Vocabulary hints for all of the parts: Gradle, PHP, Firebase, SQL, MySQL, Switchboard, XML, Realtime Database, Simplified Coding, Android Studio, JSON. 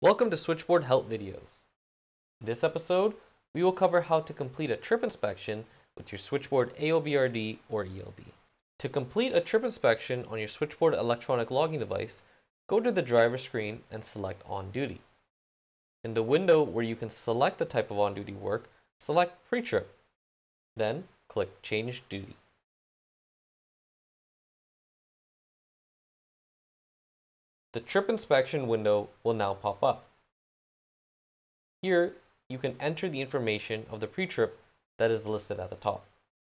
Welcome to Switchboard Help Videos. In this episode, we will cover how to complete a trip inspection with your Switchboard AOBRD or ELD. To complete a trip inspection on your Switchboard electronic logging device, go to the driver screen and select On Duty. In the window where you can select the type of on-duty work, select Pre-Trip, then click Change Duty. The trip inspection window will now pop up. Here, you can enter the information of the pre-trip that is listed at the top.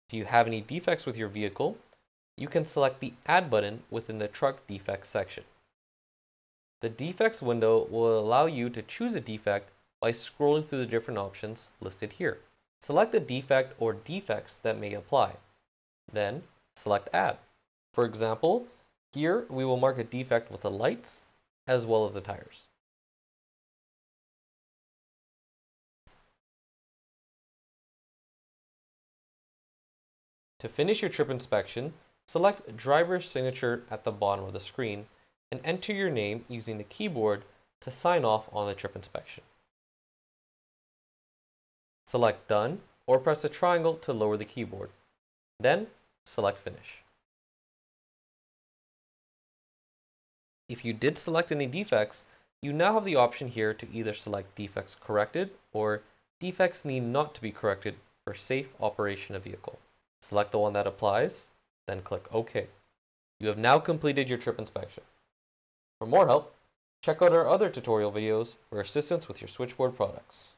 If you have any defects with your vehicle, you can select the Add button within the Truck Defects section. The Defects window will allow you to choose a defect by scrolling through the different options listed here. Select the defect or defects that may apply. Then, select Add. For example, here, we will mark a defect with the lights, as well as the tires. To finish your trip inspection, select Driver's Signature at the bottom of the screen, and enter your name using the keyboard to sign off on the trip inspection. Select Done, or press the triangle to lower the keyboard. Then, select Finish. If you did select any defects, you now have the option here to either select Defects Corrected or Defects Need Not to be Corrected for Safe Operation of Vehicle. Select the one that applies, then click OK. You have now completed your trip inspection. For more help, check out our other tutorial videos for assistance with your Switchboard products.